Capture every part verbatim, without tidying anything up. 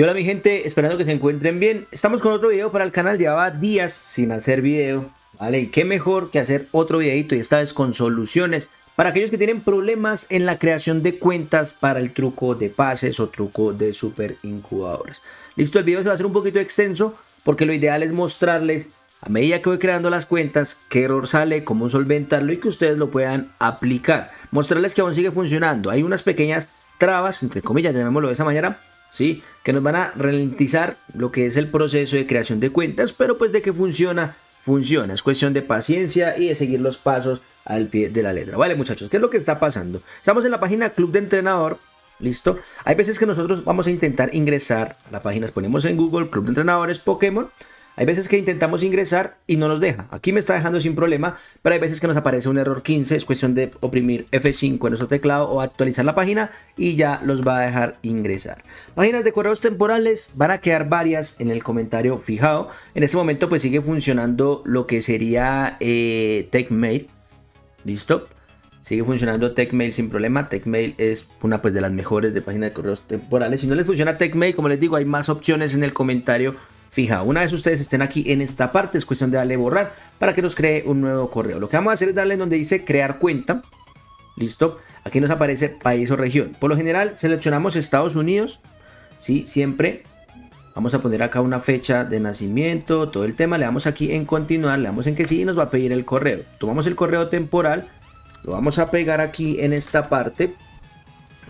Y hola mi gente, esperando que se encuentren bien. Estamos con otro video para el canal, llevaba días sin hacer video, ¿vale? Y qué mejor que hacer otro videito, y esta vez con soluciones para aquellos que tienen problemas en la creación de cuentas para el truco de pases o truco de super incubadoras. Listo, el video se va a hacer un poquito extenso porque lo ideal es mostrarles a medida que voy creando las cuentas qué error sale, cómo solventarlo y que ustedes lo puedan aplicar. Mostrarles que aún sigue funcionando, hay unas pequeñas trabas, entre comillas, llamémoslo de esa manera, ¿sí? Que nos van a ralentizar lo que es el proceso de creación de cuentas, pero pues de que funciona, funciona. Es cuestión de paciencia y de seguir los pasos al pie de la letra. Vale, muchachos, ¿qué es lo que está pasando? Estamos en la página Club de Entrenador, ¿listo? Hay veces que nosotros vamos a intentar ingresar a la página, ponemos en Google Club de Entrenadores Pokémon. Hay veces que intentamos ingresar y no nos deja. Aquí me está dejando sin problema, pero hay veces que nos aparece un error quince. Es cuestión de oprimir F cinco en nuestro teclado o actualizar la página y ya los va a dejar ingresar. Páginas de correos temporales, van a quedar varias en el comentario fijado. En este momento pues sigue funcionando lo que sería eh, TechMail. ¿Listo? Sigue funcionando TechMail sin problema. TechMail es una pues de las mejores de páginas de correos temporales. Si no les funciona TechMail, como les digo, hay más opciones en el comentario fija, una vez ustedes estén aquí en esta parte, es cuestión de darle borrar para que nos cree un nuevo correo. Lo que vamos a hacer es darle donde dice crear cuenta. Listo. Aquí nos aparece país o región. Por lo general seleccionamos Estados Unidos. Sí, siempre. Vamos a poner acá una fecha de nacimiento, todo el tema. Le damos aquí en continuar, le damos en que sí y nos va a pedir el correo. Tomamos el correo temporal, lo vamos a pegar aquí en esta parte.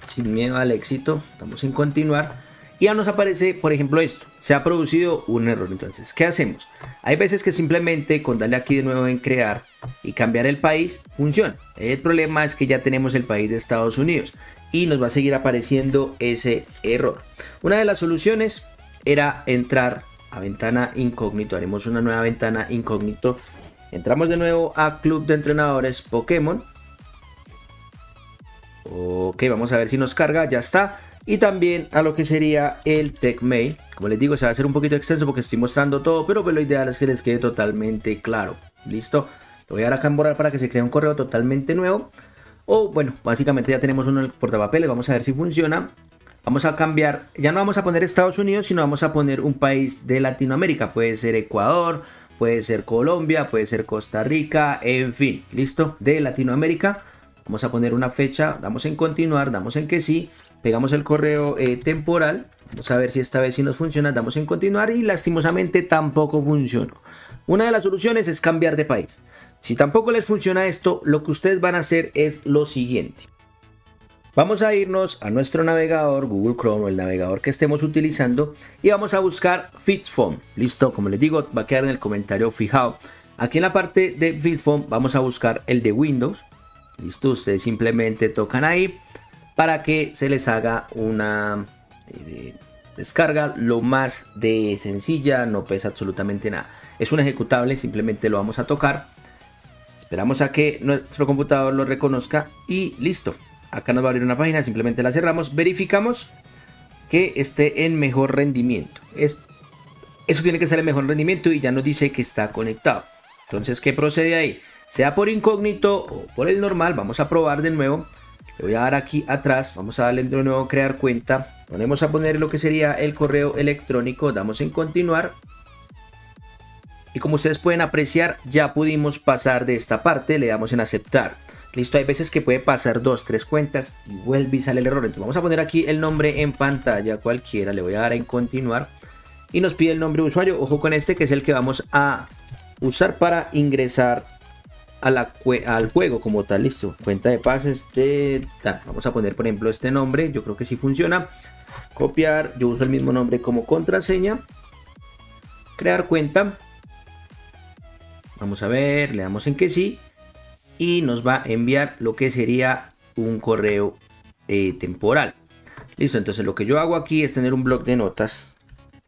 Sin miedo al éxito, damos en continuar. Y ya nos aparece, por ejemplo, esto. Se ha producido un error. Entonces, ¿qué hacemos? Hay veces que simplemente con darle aquí de nuevo en crear y cambiar el país, funciona. El problema es que ya tenemos el país de Estados Unidos y nos va a seguir apareciendo ese error. Una de las soluciones era entrar a ventana incógnito. Haremos una nueva ventana incógnito. Entramos de nuevo a Club de Entrenadores Pokémon. Ok, vamos a ver si nos carga. Ya está. Y también a lo que sería el TechMail. Como les digo, se va a hacer un poquito extenso porque estoy mostrando todo, pero pues lo ideal es que les quede totalmente claro. ¿Listo? Lo voy a dar acá en borrar para que se cree un correo totalmente nuevo. O bueno, básicamente ya tenemos uno en el portapapeles. Vamos a ver si funciona. Vamos a cambiar. Ya no vamos a poner Estados Unidos, sino vamos a poner un país de Latinoamérica. Puede ser Ecuador, puede ser Colombia, puede ser Costa Rica, en fin. ¿Listo? De Latinoamérica. Vamos a poner una fecha. Damos en continuar, damos en que sí. Pegamos el correo eh, temporal. Vamos a ver si esta vez sí nos funciona. Damos en continuar y lastimosamente tampoco funcionó. Una de las soluciones es cambiar de país. Si tampoco les funciona esto, lo que ustedes van a hacer es lo siguiente. Vamos a irnos a nuestro navegador, Google Chrome o el navegador que estemos utilizando, y vamos a buscar FitPhone. Listo, como les digo, va a quedar en el comentario fijado. Aquí en la parte de FitPhone vamos a buscar el de Windows. Listo, ustedes simplemente tocan ahí para que se les haga una eh, descarga lo más de sencilla, no pesa absolutamente nada. Es un ejecutable, simplemente lo vamos a tocar. Esperamos a que nuestro computador lo reconozca y listo. Acá nos va a abrir una página, simplemente la cerramos, verificamos que esté en mejor rendimiento. Es, eso tiene que ser el mejor rendimiento y ya nos dice que está conectado. Entonces, ¿qué procede ahí? Sea por incógnito o por el normal, vamos a probar de nuevo. Le voy a dar aquí atrás, vamos a darle de nuevo crear cuenta, ponemos a poner lo que sería el correo electrónico, damos en continuar y como ustedes pueden apreciar ya pudimos pasar de esta parte, le damos en aceptar. Listo, hay veces que puede pasar dos, tres cuentas y vuelve y sale el error. Entonces vamos a poner aquí el nombre en pantalla cualquiera, le voy a dar en continuar y nos pide el nombre de usuario. Ojo con este que es el que vamos a usar para ingresar A la, al juego como tal. Listo, cuenta de pases de tal. Vamos a poner por ejemplo este nombre, yo creo que sí funciona. Copiar, yo uso el mismo nombre como contraseña. Crear cuenta, vamos a ver, le damos en que sí y nos va a enviar lo que sería un correo eh, temporal. Listo, entonces lo que yo hago aquí es tener un bloc de notas,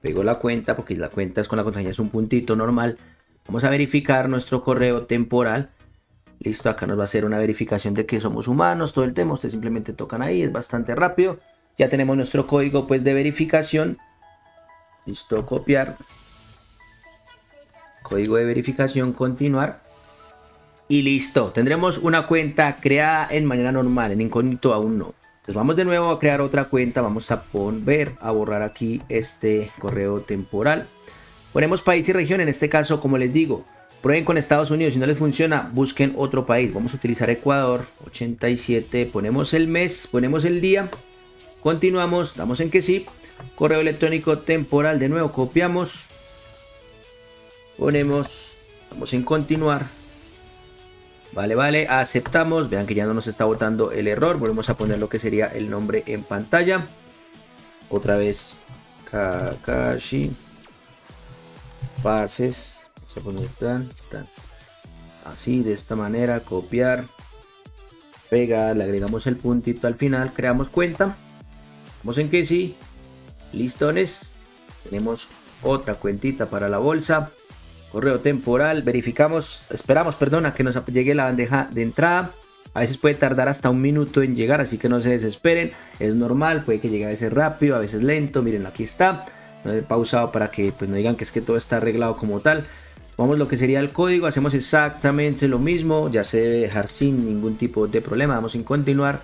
pego la cuenta porque la cuenta es con la contraseña, es un puntito normal. Vamos a verificar nuestro correo temporal. Listo, acá nos va a hacer una verificación de que somos humanos, todo el tema. Ustedes simplemente tocan ahí, es bastante rápido. Ya tenemos nuestro código pues de verificación. Listo, copiar. Código de verificación, continuar. Y listo, tendremos una cuenta creada en manera normal, en incógnito aún no. Entonces vamos de nuevo a crear otra cuenta, vamos a volver a borrar aquí este correo temporal. Ponemos país y región, en este caso como les digo, prueben con Estados Unidos, si no les funciona, busquen otro país. Vamos a utilizar Ecuador, ochenta y siete, ponemos el mes, ponemos el día, continuamos, damos en que sí, correo electrónico temporal, de nuevo copiamos, ponemos, vamos en continuar, vale, vale, aceptamos, vean que ya no nos está botando el error, volvemos a poner lo que sería el nombre en pantalla, otra vez, Kakashi, pases, a poner tan, tan. Así, de esta manera, copiar, pegar, le agregamos el puntito al final, creamos cuenta, vamos en que sí, listones, tenemos otra cuentita para la bolsa, correo temporal, verificamos, esperamos, perdona, que nos llegue la bandeja de entrada, a veces puede tardar hasta un minuto en llegar, así que no se desesperen, es normal, puede que llegue a veces rápido, a veces lento, miren, aquí está, no he pausado para que pues no digan que es que todo está arreglado como tal. Vamos lo que sería el código, hacemos exactamente lo mismo, ya se debe dejar sin ningún tipo de problema, vamos en continuar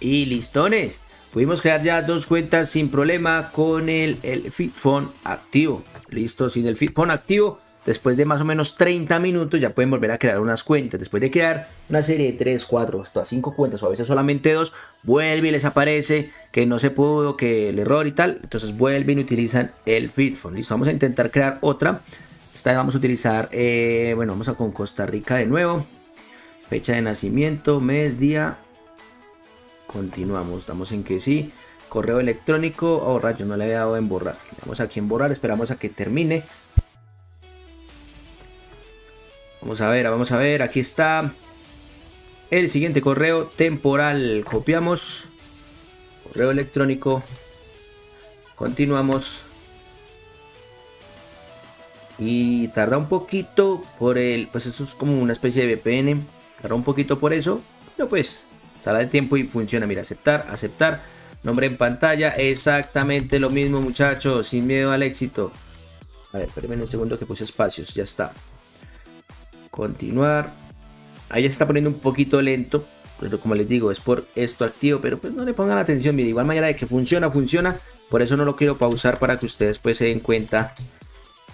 y listones, pudimos crear ya dos cuentas sin problema con el, el FitPhone activo, listo, sin el FitPhone activo, después de más o menos treinta minutos ya pueden volver a crear unas cuentas, después de crear una serie de tres, cuatro, hasta cinco cuentas o a veces solamente dos, vuelve y les aparece que no se pudo, que el error y tal, entonces vuelven y utilizan el FitPhone, listo, vamos a intentar crear otra. Esta vez vamos a utilizar, eh, bueno, vamos a con Costa Rica de nuevo. Fecha de nacimiento, mes, día. Continuamos, estamos en que sí. Correo electrónico, oh rayo, no le había dado en borrar. Le damos aquí en borrar, esperamos a que termine. Vamos a ver, vamos a ver, aquí está. El siguiente correo temporal, copiamos. Correo electrónico. Continuamos. Y tarda un poquito por el, pues eso es como una especie de V P N, tarda un poquito por eso, pero pues sale de tiempo y funciona, mira, aceptar, aceptar, nombre en pantalla, exactamente lo mismo muchachos, sin miedo al éxito, a ver, espérenme un segundo que puse espacios, ya está, continuar, ahí ya se está poniendo un poquito lento, pero como les digo, es por esto activo, pero pues no le pongan atención, mira, igual manera de que funciona, funciona, por eso no lo quiero pausar para que ustedes pues se den cuenta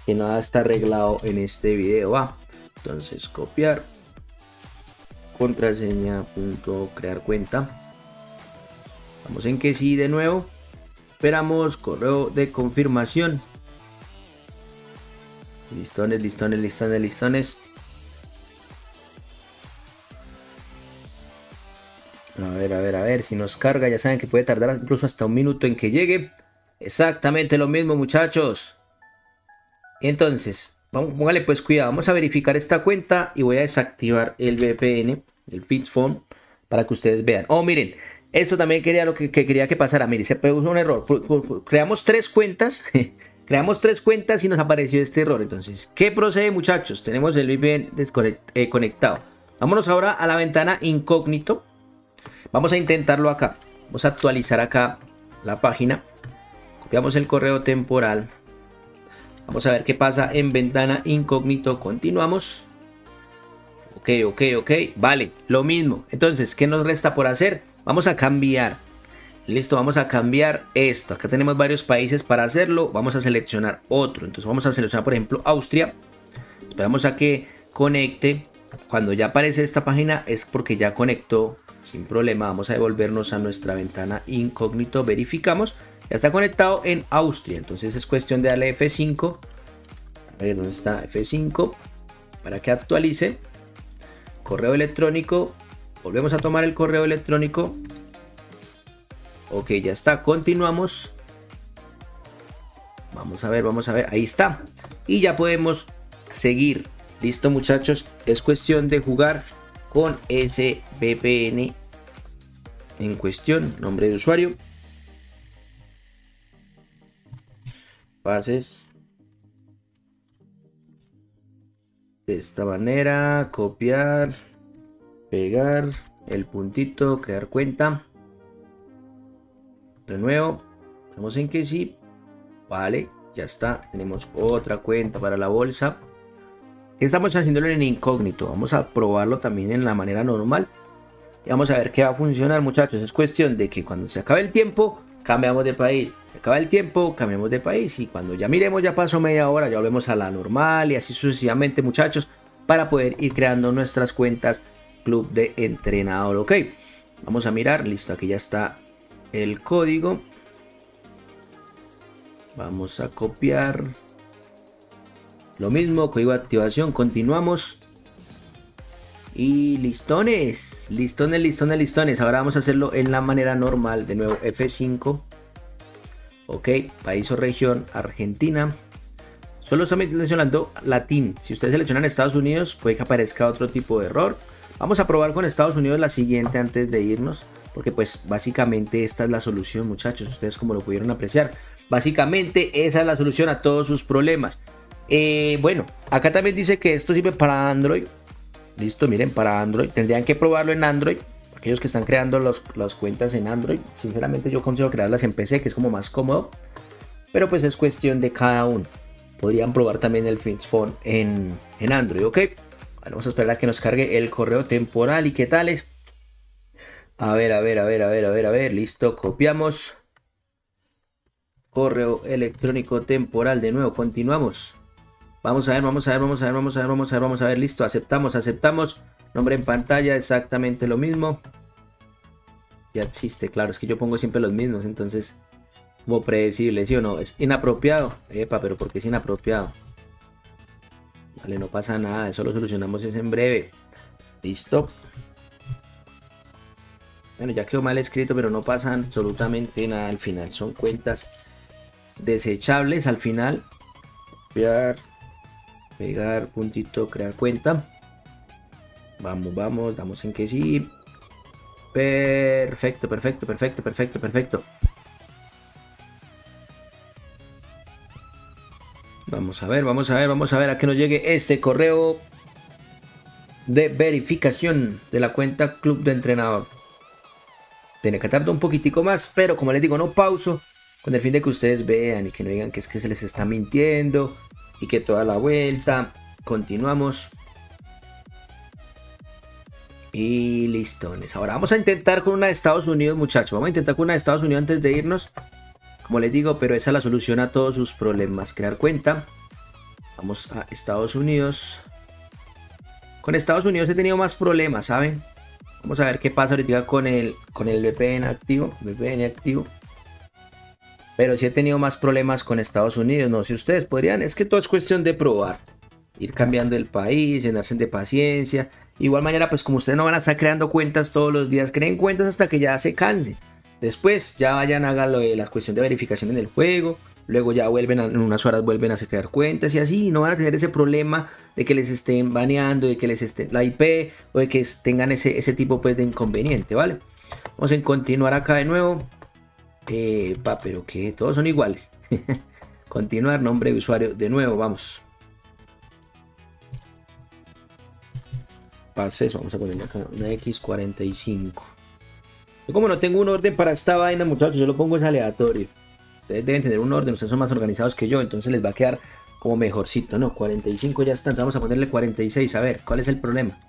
que nada está arreglado en este video. Va, ah, entonces copiar, contraseña, punto, crear cuenta, vamos en que sí de nuevo, esperamos, correo de confirmación, listones, listones, listones, listones, a ver, a ver, a ver si nos carga, ya saben que puede tardar incluso hasta un minuto en que llegue, exactamente lo mismo muchachos. Entonces, vamos, póngale pues cuidado, vamos a verificar esta cuenta y voy a desactivar el V P N, el FitPhone, para que ustedes vean. Oh, miren, esto también quería lo que, que quería que pasara, miren, se produjo un error, creamos tres cuentas, creamos tres cuentas y nos apareció este error. Entonces, ¿qué procede muchachos? Tenemos el V P N desconectado. Vámonos ahora a la ventana incógnito, vamos a intentarlo acá, vamos a actualizar acá la página, copiamos el correo temporal. Vamos a ver qué pasa en ventana incógnito. Continuamos. Ok, ok, ok. Vale, lo mismo. Entonces, ¿qué nos resta por hacer? Vamos a cambiar. Listo, vamos a cambiar esto. Acá tenemos varios países para hacerlo. Vamos a seleccionar otro. Entonces, vamos a seleccionar, por ejemplo, Austria. Esperamos a que conecte. Cuando ya aparece esta página es porque ya conectó sin problema. Vamos a devolvernos a nuestra ventana incógnito. Verificamos. Ya está conectado en Austria, entonces es cuestión de darle F cinco. A ver, ¿dónde está? F cinco para que actualice. Correo electrónico. Volvemos a tomar el correo electrónico. Ok, ya está. Continuamos. Vamos a ver, vamos a ver. Ahí está. Y ya podemos seguir. Listo, muchachos. Es cuestión de jugar con ese V P N en cuestión. Nombre de usuario. Pases de esta manera, copiar, pegar el puntito, crear cuenta de nuevo, vamos en que sí, vale, ya está, tenemos otra cuenta para la bolsa, estamos haciéndolo en incógnito, vamos a probarlo también en la manera normal, y vamos a ver qué va a funcionar, muchachos. Es cuestión de que cuando se acabe el tiempo cambiamos de país, se acaba el tiempo, cambiamos de país, y cuando ya miremos, ya pasó media hora, ya volvemos a la normal, y así sucesivamente, muchachos, para poder ir creando nuestras cuentas Club de Entrenador. Ok, vamos a mirar, listo, aquí ya está el código, vamos a copiar, lo mismo, código de activación, continuamos. Y listones, listones, listones, listones. Ahora vamos a hacerlo en la manera normal. De nuevo, F cinco. Ok, país o región, Argentina. Solo estamos seleccionando latín. Si ustedes seleccionan Estados Unidos, puede que aparezca otro tipo de error. Vamos a probar con Estados Unidos la siguiente antes de irnos, porque pues básicamente esta es la solución, muchachos. Ustedes como lo pudieron apreciar, básicamente esa es la solución a todos sus problemas. Eh, bueno, acá también dice que esto sirve para Android. Listo, miren, para Android, tendrían que probarlo en Android, aquellos que están creando los, las cuentas en Android. Sinceramente yo aconsejo crearlas en P C, que es como más cómodo, pero pues es cuestión de cada uno. Podrían probar también el FitPhone en, en Android, ok. Vamos a esperar a que nos cargue el correo temporal y qué tales. A ver, a ver, a ver, a ver, a ver, a ver, listo, copiamos. Correo electrónico temporal, de nuevo, continuamos. Vamos a ver, vamos a ver, vamos a ver, vamos a ver, vamos a ver, vamos a ver, listo, aceptamos, aceptamos, nombre en pantalla, exactamente lo mismo, ya existe, claro, es que yo pongo siempre los mismos, entonces, como predecible, ¿sí o no? Es inapropiado, epa, pero ¿por qué es inapropiado? Vale, no pasa nada, eso lo solucionamos es en breve, listo. Bueno, ya quedó mal escrito, pero no pasa absolutamente nada, al final son cuentas desechables, al final, copiar, pegar, puntito, crear cuenta, vamos, vamos, damos en que sí, perfecto, perfecto, perfecto, perfecto, perfecto, vamos a ver, vamos a ver, vamos a ver a que nos llegue este correo de verificación de la cuenta Club de Entrenador. Tiene que tardar un poquitico más, pero como les digo, no pauso, con el fin de que ustedes vean y que no digan que es que se les está mintiendo y que toda la vuelta. Continuamos. Y listones. Ahora vamos a intentar con una de Estados Unidos, muchachos. Vamos a intentar con una de Estados Unidos antes de irnos. Como les digo, pero esa es la solución a todos sus problemas. Crear cuenta. Vamos a Estados Unidos. Con Estados Unidos he tenido más problemas, ¿saben? Vamos a ver qué pasa ahorita con el, con el V P N activo. V P N activo. Pero sí he tenido más problemas con Estados Unidos. No sé, ustedes podrían. Es que todo es cuestión de probar. Ir cambiando el país, llenarse de paciencia. Igual mañana, pues como ustedes no van a estar creando cuentas todos los días, creen cuentas hasta que ya se cansen. Después ya vayan a hacer lo de la cuestión de verificación en el juego. Luego ya vuelven, a, en unas horas vuelven a crear cuentas y así. No van a tener ese problema de que les estén baneando, de que les estén la I P o de que tengan ese, ese tipo pues, de inconveniente, ¿vale? Vamos a continuar acá de nuevo. Epa, pero que todos son iguales. Continuar, nombre de usuario. De nuevo, vamos. Pases, vamos a ponerle acá una equis cuarenta y cinco. Yo, como no tengo un orden para esta vaina, muchachos, yo lo pongo es aleatorio. Ustedes deben tener un orden, ustedes son más organizados que yo, entonces les va a quedar como mejorcito. No, cuarenta y cinco ya está, entonces vamos a ponerle cuarenta y seis. A ver, ¿cuál es el problema?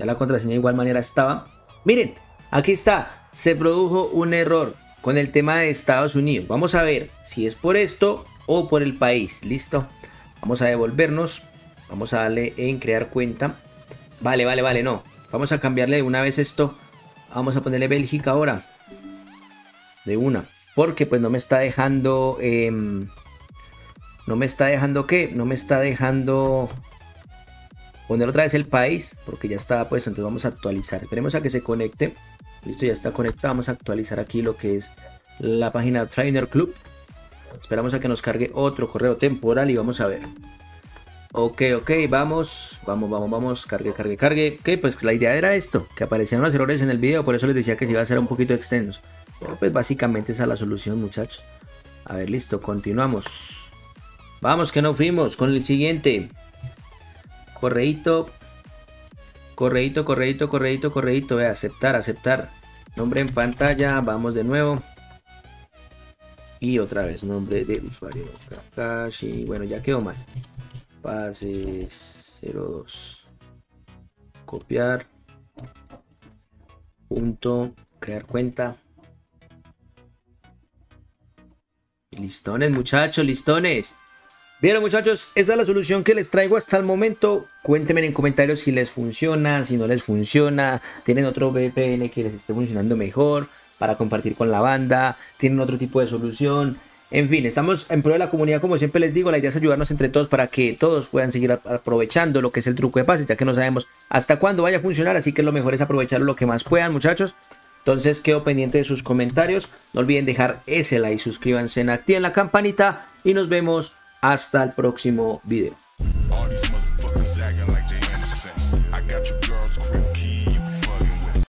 Ya la contraseña de igual manera estaba. Miren, aquí está. Se produjo un error con el tema de Estados Unidos. Vamos a ver si es por esto o por el país. Listo. Vamos a devolvernos. Vamos a darle en crear cuenta. Vale, vale, vale. No. Vamos a cambiarle de una vez esto. Vamos a ponerle Bélgica ahora. De una. Porque pues no me está dejando. Eh, no me está dejando qué. No me está dejando poner otra vez el país. Porque ya está pues. Entonces vamos a actualizar. Esperemos a que se conecte. Listo, ya está conectado. Vamos a actualizar aquí lo que es la página Trainer Club. Esperamos a que nos cargue otro correo temporal y vamos a ver. Ok, ok, vamos, vamos, vamos, vamos, cargue, cargue, cargue. Ok, pues la idea era esto, que aparecieran los errores en el video, por eso les decía que se iba a hacer un poquito extenso. Pero pues básicamente esa es la solución, muchachos. A ver, listo, continuamos. Vamos, que nos fuimos con el siguiente. Correíto. Correíto, correíto, correíto, correíto. Ve, aceptar, aceptar. Nombre en pantalla. Vamos de nuevo. Y otra vez, nombre de usuario. Kakashi. Bueno, ya quedó mal. Pase cero dos. Copiar. Punto, crear cuenta. Listones, muchachos, listones. Bien, muchachos, esa es la solución que les traigo hasta el momento. Cuéntenme en comentarios si les funciona, si no les funciona. ¿Tienen otro V P N que les esté funcionando mejor para compartir con la banda? ¿Tienen otro tipo de solución? En fin, estamos en pro de la comunidad, como siempre les digo. La idea es ayudarnos entre todos para que todos puedan seguir aprovechando lo que es el truco de pases, ya que no sabemos hasta cuándo vaya a funcionar, así que lo mejor es aprovecharlo lo que más puedan, muchachos. Entonces quedo pendiente de sus comentarios. No olviden dejar ese like, suscríbanse, activen la campanita y nos vemos hasta el próximo video.